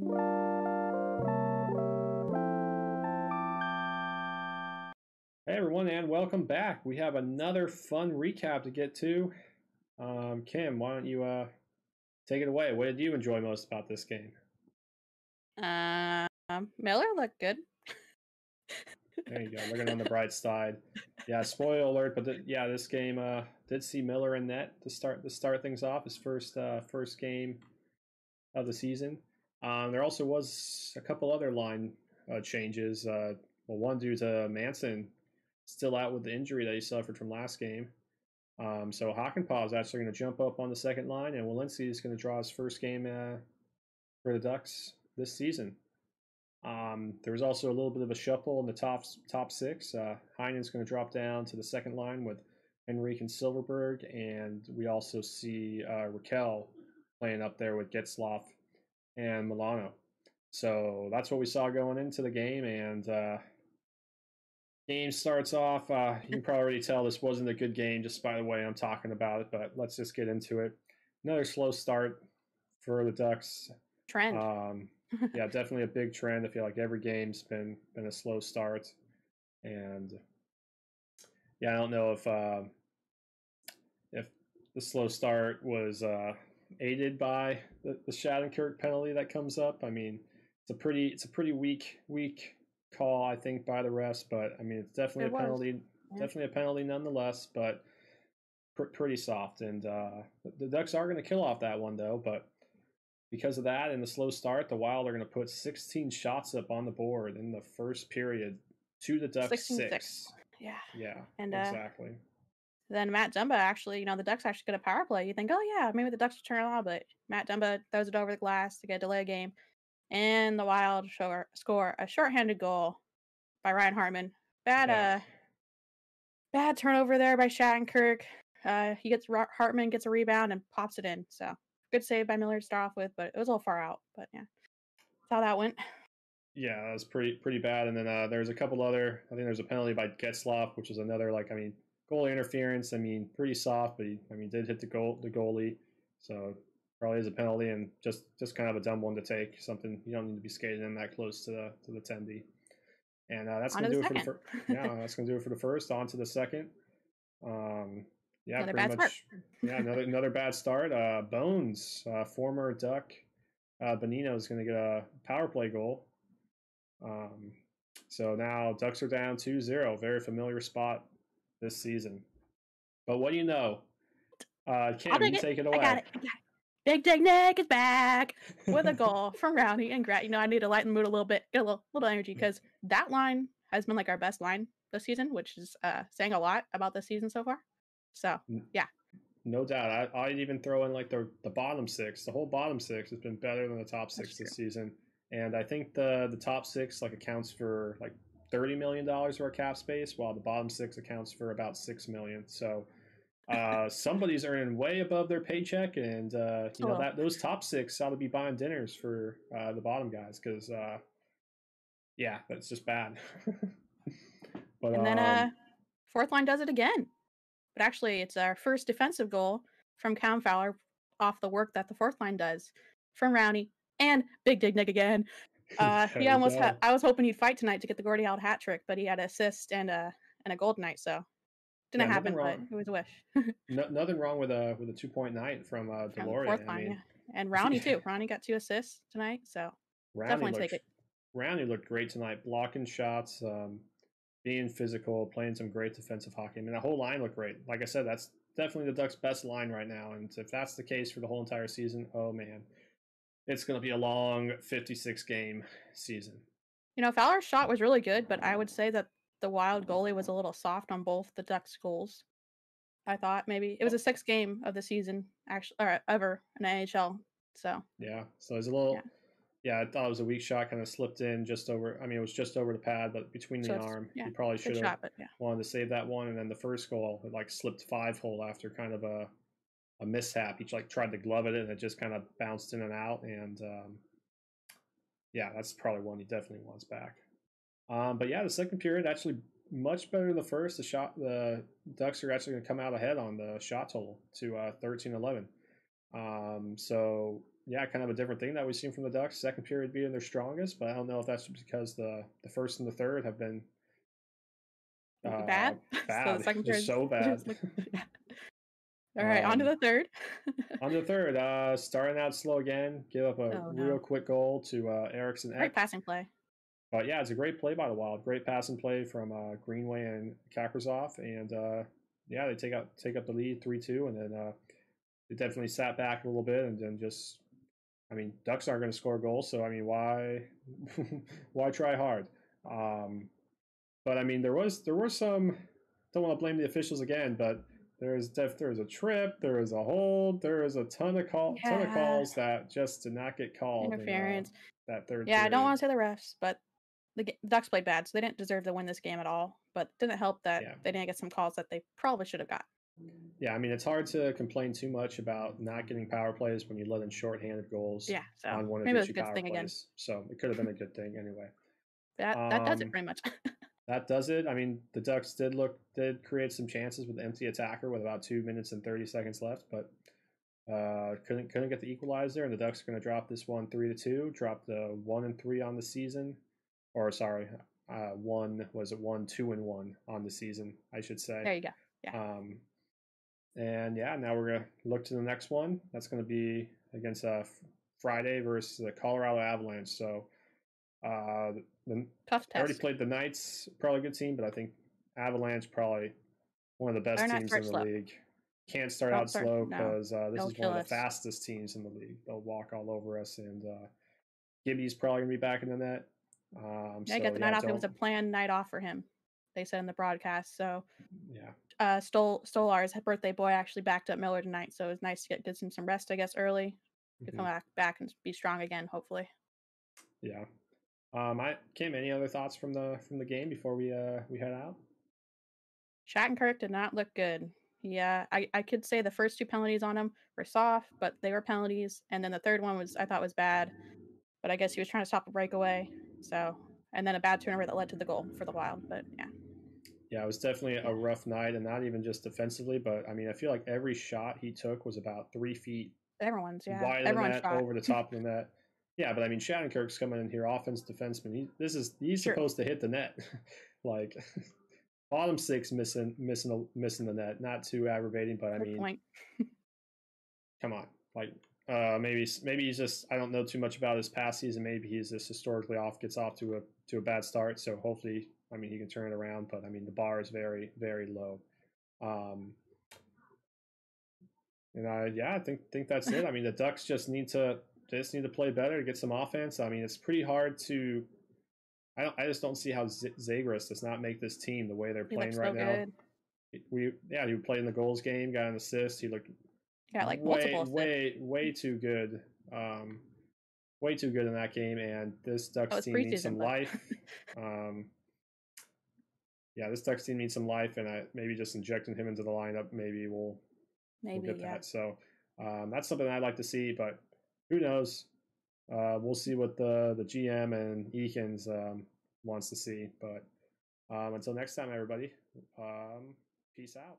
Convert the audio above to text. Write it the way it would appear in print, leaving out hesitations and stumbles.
Hey everyone, and welcome back. We have another fun recap to get to. Kim, why don't you take it away? What did you enjoy most about this game? Miller looked good. There you go. Looking on the bright side. Yeah, spoiler alert, but this game did see Miller in net to start things off. His first game of the season. There also was a couple other line changes. Well, one due to Manson still out with the injury that he suffered from last game. So Hockenpah is actually going to jump up on the second line, and Walensky is going to draw his first game for the Ducks this season. There was also a little bit of a shuffle in the top six. Heinen's going to drop down to the second line with Enrique and Silverberg, and we also see Raquel playing up there with Getzlaf and Milano. So that's what we saw going into the game, and game starts off. You can probably already tell this wasn't a good game just by the way I'm talking about it, but let's just get into it. Another slow start for the Ducks. Trend. Yeah, definitely a big trend. I feel like every game's been a slow start, and yeah, I don't know if the slow start was aided by the Shattenkirk penalty that comes up. I mean, it's a pretty weak call, I think, by the refs, but I mean, it's definitely a penalty, yeah. Definitely a penalty nonetheless, but pretty soft. And the Ducks are going to kill off that one though, but because of that and the slow start, the Wild are going to put 16 shots up on the board in the first period to the Ducks 6. Yeah. Yeah. And exactly. Then Matt Dumba actually, the Ducks actually get a power play. You think, oh yeah, maybe the Ducks will turn it on, but Matt Dumba throws it over the glass to get a delay game. And the Wild score a shorthanded goal by Ryan Hartman. Bad turnover there by Shattenkirk. Hartman gets a rebound and pops it in. So good save by Miller to start off with, but it was a little far out. But yeah, that's how that went. Yeah, that was pretty bad. And then there's a couple other. I think there's a penalty by Getzlaf, which is another goalie interference. Pretty soft, but he did hit the goalie, so probably is a penalty and just kind of a dumb one to take. Something you don't need to be skating in that close to the tendy. And that's gonna do it for the first. Yeah, that's gonna do it for the first. On to the second. Yeah, another pretty much. Start. Yeah, another bad start. Bones, former Duck, Bonino is going to get a power play goal. So now Ducks are down 2-0. Very familiar spot this season. But what do you know? Cam, you take it away. I got it. Big Dick Nick is back with a goal from Rowney and Grat. I need to lighten the mood a little bit, get a little energy, because that line has been our best line this season, which is saying a lot about this season so far. So, yeah. No doubt. I'd even throw in the bottom six. The whole bottom six has been better than the top six this season. And I think the top six accounts for $30 million to our cap space, while the bottom six accounts for about $6 million. So somebody's earning way above their paycheck. And, that those top six ought to be buying dinners for the bottom guys because, that's just bad. But, and then fourth line does it again. But actually, it's our first defensive goal from Cam Fowler off the work that the fourth line does from Rowney and Big Dig Nick again. I was hoping he'd fight tonight to get the Gordie Howe hat trick, but he had an assist and a goal tonight, so didn't happen. But it was a wish. No, nothing wrong with a 2-point night from DeLorean. And Rowney too. Rowney got 2 assists tonight, so definitely take it. Rowney looked great tonight, blocking shots. Being physical, playing some great defensive hockey. The whole line looked great. Like I said, that's definitely the Ducks' best line right now. And if that's the case for the whole entire season, oh, man, it's going to be a long 56-game season. Fowler's shot was really good, but I would say that the Wild goalie was a little soft on both the Ducks' goals. I thought maybe it was a 6th game of the season, actually, or ever in NHL. So yeah, so it's a little. Yeah. Yeah, I thought it was a weak shot, kind of slipped in just over. It was just over the pad, but between the arm. Yeah, you probably should have wanted to save that one. And then the first goal, it slipped 5-hole after kind of a mishap. He tried to glove it, and it just kind of bounced in and out. And that's probably one he definitely wants back. But yeah, the second period actually much better than the first. The Ducks are actually going to come out ahead on the shot total to 13-11. So yeah, kind of a different thing that we've seen from the Ducks. Second period being their strongest, but I don't know if that's because the first and the third have been bad. So the second period so bad. All right, on to the third. Starting out slow again, give up a real quick goal to Erickson-Ek. Great passing play. But yeah, it's a great play by the Wild. Great passing play from Greenway and Kaprizov, and yeah, they take up the lead 3-2, and then they definitely sat back a little bit, and then just, I mean, Ducks aren't going to score goals, so I mean, why try hard? But I mean, there were some. Don't want to blame the officials again, but. There was a trip, there was a hold, there was a ton of calls that just did not get called. Interference. In, that third. Yeah, period. I don't want to say the refs, but the Ducks played bad, so they didn't deserve to win this game at all. But it didn't help that they didn't get some calls that they probably should have got. Yeah, I mean, it's hard to complain too much about not getting power plays when you let in shorthanded goals on one of the two power plays. Again. So it could have been a good thing anyway. That does it pretty much. That does it. I mean, the Ducks did create some chances with the empty attacker with about 2 minutes and 30 seconds left, but couldn't get the equalizer, and the Ducks are going to drop this one 3-2, drop the 1-3 on the season, or sorry, 2-1 on the season, I should say. There you go. Yeah. And yeah, now we're going to look to the next one. That's going to be against Friday versus the Colorado Avalanche. So. I already played the Knights, probably a good team, but I think Avalanche probably one of the best teams in the league. Can't start out slow because this is one of the fastest teams in the league. They'll walk all over us, and Gibby's probably going to be back in the net. I got the night off. It was a planned night off for him, they said in the broadcast. So yeah, Stolar's birthday boy actually backed up Miller tonight, so it was nice to get some rest, I guess, early to come back and be strong again, hopefully. Yeah. Kim, any other thoughts from the game before we head out? Shattenkirk did not look good. Yeah, I could say the first two penalties on him were soft, but they were penalties, and then the third one I thought was bad, but I guess he was trying to stop a breakaway. So, and then a bad turnover that led to the goal for the Wild. But yeah, it was definitely a rough night, and not even just defensively, but I mean, I feel like every shot he took was about 3 feet. Everyone's wide of the net, over the top of the net. Yeah, but I mean, Shattenkirk's coming in here, offense, defenseman. He's supposed to hit the net, like bottom six missing the net. Not too aggravating, but I mean, come on, like maybe he's just, I don't know too much about his past season. Maybe he's just historically off, gets off to a bad start. So hopefully, I mean, he can turn it around. But I mean, the bar is very, very low. And I think that's it. I mean, the Ducks just need to. They just need to play better to get some offense. I mean, it's pretty hard to. I just don't see how Zegras does not make this team the way they're playing right now. He played in the goals game, got an assist. He looked way too good. Way too good in that game, and this Ducks team needs some life. This Ducks team needs some life, and maybe just injecting him into the lineup, we'll get that. So that's something I'd like to see, but. Who knows? We'll see what the GM and Eakins wants to see. But until next time, everybody, peace out.